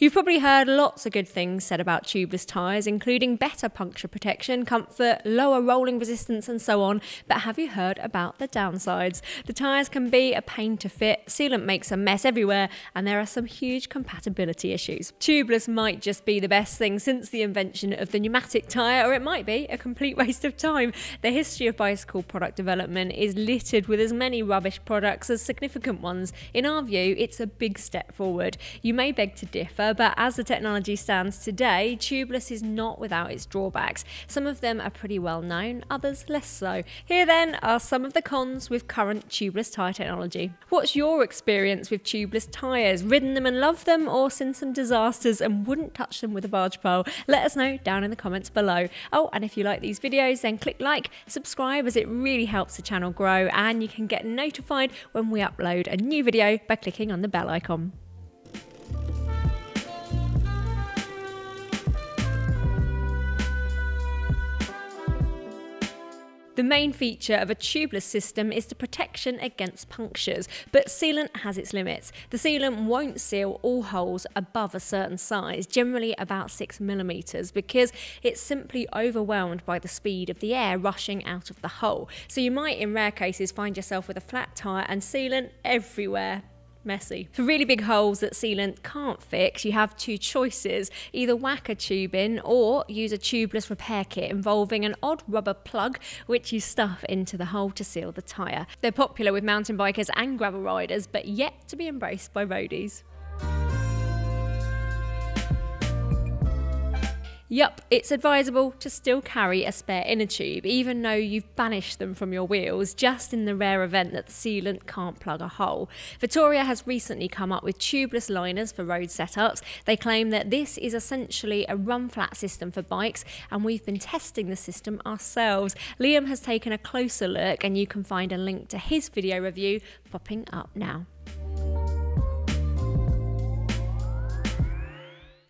You've probably heard lots of good things said about tubeless tyres, including better puncture protection, comfort, lower rolling resistance and so on, but have you heard about the downsides? The tyres can be a pain to fit, sealant makes a mess everywhere, and there are some huge compatibility issues. Tubeless might just be the best thing since the invention of the pneumatic tyre, or it might be a complete waste of time. The history of bicycle product development is littered with as many rubbish products as significant ones. In our view, it's a big step forward. You may beg to differ, but as the technology stands today, tubeless is not without its drawbacks. Some of them are pretty well known, others less so. Here then are some of the cons with current tubeless tyre technology. What's your experience with tubeless tyres? Ridden them and loved them, or seen some disasters and wouldn't touch them with a barge pole? Let us know down in the comments below. Oh, and if you like these videos, then click like, subscribe, as it really helps the channel grow, and you can get notified when we upload a new video by clicking on the bell icon. The main feature of a tubeless system is the protection against punctures, but sealant has its limits. The sealant won't seal all holes above a certain size, generally about 6 mm, because it's simply overwhelmed by the speed of the air rushing out of the hole. So you might in rare cases find yourself with a flat tyre and sealant everywhere. Messy. For really big holes that sealant can't fix, you have two choices: either whack a tube in or use a tubeless repair kit involving an odd rubber plug which you stuff into the hole to seal the tyre. They're popular with mountain bikers and gravel riders, but yet to be embraced by roadies. Yup, it's advisable to still carry a spare inner tube, even though you've banished them from your wheels, just in the rare event that the sealant can't plug a hole. Vittoria has recently come up with tubeless liners for road setups. They claim that this is essentially a run-flat system for bikes, and we've been testing the system ourselves. Liam has taken a closer look, and you can find a link to his video review popping up now.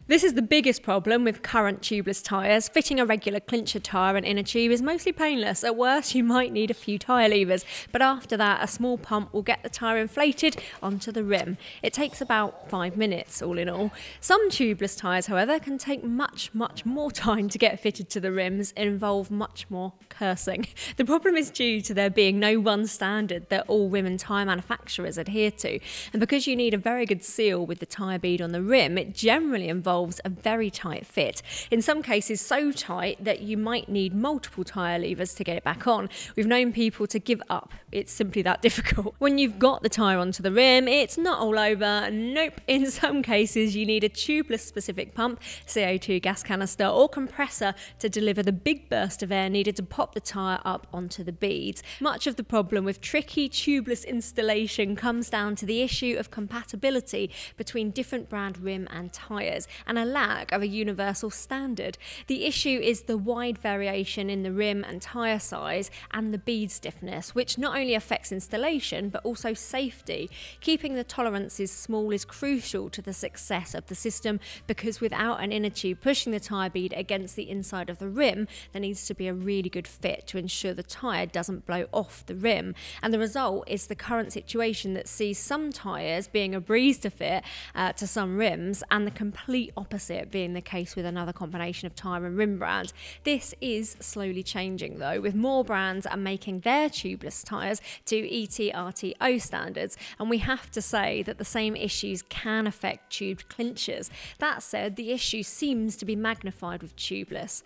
This is the biggest problem with current tubeless tyres. Fitting a regular clincher tyre and inner tube is mostly painless. At worst, you might need a few tyre levers, but after that, a small pump will get the tyre inflated onto the rim. It takes about 5 minutes, all in all. Some tubeless tyres, however, can take much, much more time to get fitted to the rims and involve much more cursing. The problem is due to there being no one standard that all rim and tyre manufacturers adhere to, and because you need a very good seal with the tyre bead on the rim, it generally involves a very tight fit. In some cases, so tight that you might need multiple tyre levers to get it back on. We've known people to give up. It's simply that difficult. When you've got the tyre onto the rim, it's not all over. Nope. In some cases, you need a tubeless specific pump, CO2 gas canister or compressor to deliver the big burst of air needed to pop the tyre up onto the beads. Much of the problem with tricky tubeless installation comes down to the issue of compatibility between different brand rim and tyres, and a lack of a universal standard. The issue is the wide variation in the rim and tyre size and the bead stiffness, which not only affects installation but also safety. Keeping the tolerances small is crucial to the success of the system, because without an inner tube pushing the tyre bead against the inside of the rim, there needs to be a really good fit to ensure the tyre doesn't blow off the rim. And the result is the current situation that sees some tyres being a breeze to fit to some rims, and the complete opposite being the case with another combination of tyre and rim brand. This is slowly changing though, with more brands are making their tubeless tyres to ETRTO standards, and we have to say that the same issues can affect tubed clinchers. That said, the issue seems to be magnified with tubeless.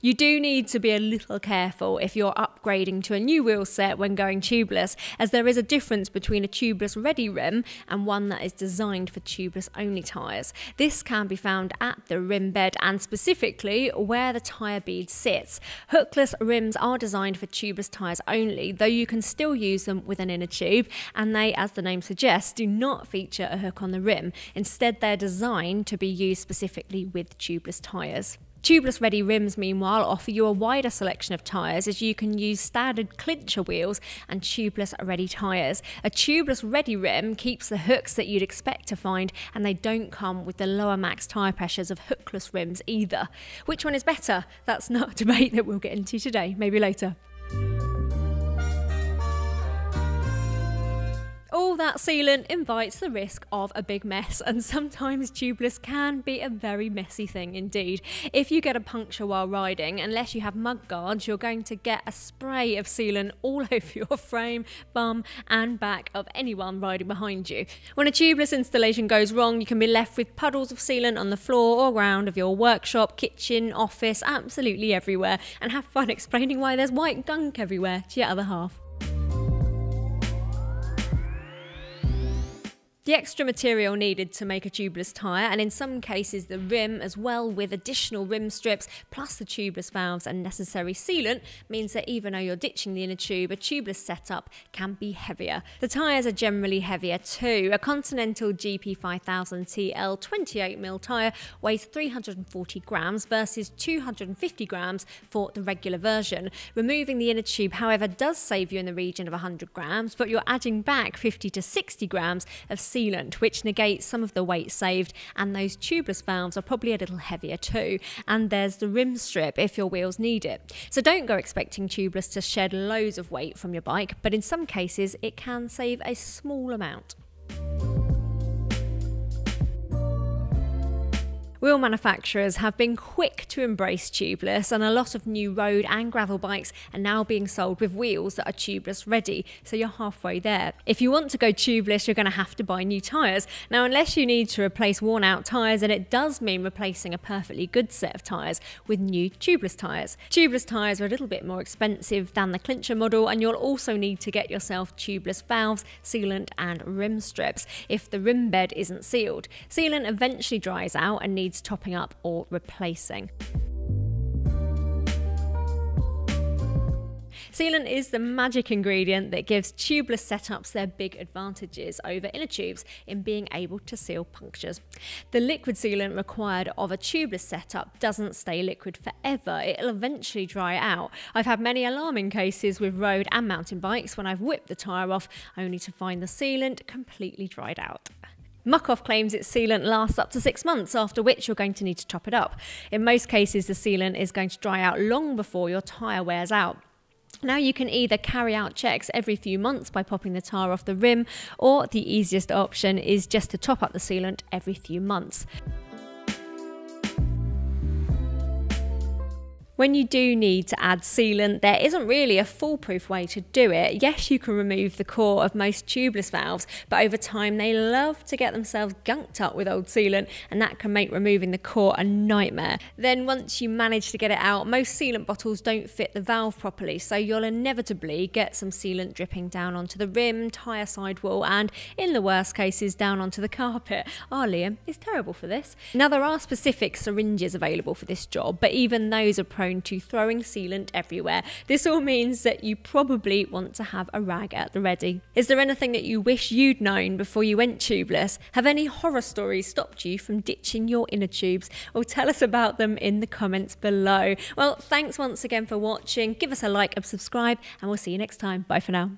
You do need to be a little careful if you're upgrading to a new wheel set when going tubeless, as there is a difference between a tubeless ready rim and one that is designed for tubeless only tyres. This can be found at the rim bed and specifically where the tyre bead sits. Hookless rims are designed for tubeless tyres only, though you can still use them with an inner tube, and they, as the name suggests, do not feature a hook on the rim. Instead, they're designed to be used specifically with tubeless tyres. Tubeless ready rims, meanwhile, offer you a wider selection of tyres, as you can use standard clincher wheels and tubeless ready tyres. A tubeless ready rim keeps the hooks that you'd expect to find, and they don't come with the lower max tyre pressures of hookless rims either. Which one is better? That's not a debate that we'll get into today, maybe later. all that sealant invites the risk of a big mess, and sometimes tubeless can be a very messy thing indeed. If you get a puncture while riding, unless you have mud guards, you're going to get a spray of sealant all over your frame, bum and back of anyone riding behind you. When a tubeless installation goes wrong, you can be left with puddles of sealant on the floor or around of your workshop, kitchen, office, absolutely everywhere, and have fun explaining why there's white gunk everywhere to your other half. The extra material needed to make a tubeless tyre, and in some cases the rim as well, with additional rim strips plus the tubeless valves and necessary sealant, means that even though you're ditching the inner tube, a tubeless setup can be heavier. The tyres are generally heavier too. A Continental GP 5000 TL 28mm tyre weighs 340 grams versus 250 grams for the regular version. Removing the inner tube, however, does save you in the region of 100 grams, but you're adding back 50 to 60 grams of sealant, which negates some of the weight saved, and those tubeless valves are probably a little heavier too. And there's the rim strip if your wheels need it. So don't go expecting tubeless to shed loads of weight from your bike, but in some cases it can save a small amount. Wheel manufacturers have been quick to embrace tubeless, and a lot of new road and gravel bikes are now being sold with wheels that are tubeless ready, so you're halfway there. If you want to go tubeless, you're going to have to buy new tyres. Now, unless you need to replace worn out tyres, and it does mean replacing a perfectly good set of tyres with new tubeless tyres. Tubeless tyres are a little bit more expensive than the Clincher model, and you'll also need to get yourself tubeless valves, sealant and rim strips if the rim bed isn't sealed. Sealant eventually dries out and needs topping up or replacing. Sealant is the magic ingredient that gives tubeless setups their big advantages over inner tubes in being able to seal punctures. The liquid sealant required of a tubeless setup doesn't stay liquid forever, it'll eventually dry out. I've had many alarming cases with road and mountain bikes when I've whipped the tyre off only to find the sealant completely dried out. Muckoff claims its sealant lasts up to 6 months, after which you're going to need to top it up. In most cases, the sealant is going to dry out long before your tyre wears out. Now, you can either carry out checks every few months by popping the tyre off the rim, or the easiest option is just to top up the sealant every few months. When you do need to add sealant, there isn't really a foolproof way to do it. Yes, you can remove the core of most tubeless valves, but over time they love to get themselves gunked up with old sealant, and that can make removing the core a nightmare. Then once you manage to get it out, most sealant bottles don't fit the valve properly, so you'll inevitably get some sealant dripping down onto the rim, tyre sidewall, and in the worst cases, down onto the carpet. Oh, Liam is terrible for this. Now, there are specific syringes available for this job, but even those are prone to throwing sealant everywhere. This all means that you probably want to have a rag at the ready. Is there anything that you wish you'd known before you went tubeless? Have any horror stories stopped you from ditching your inner tubes? Or tell us about them in the comments below. Well, thanks once again for watching. Give us a like and subscribe, and we'll see you next time. Bye for now.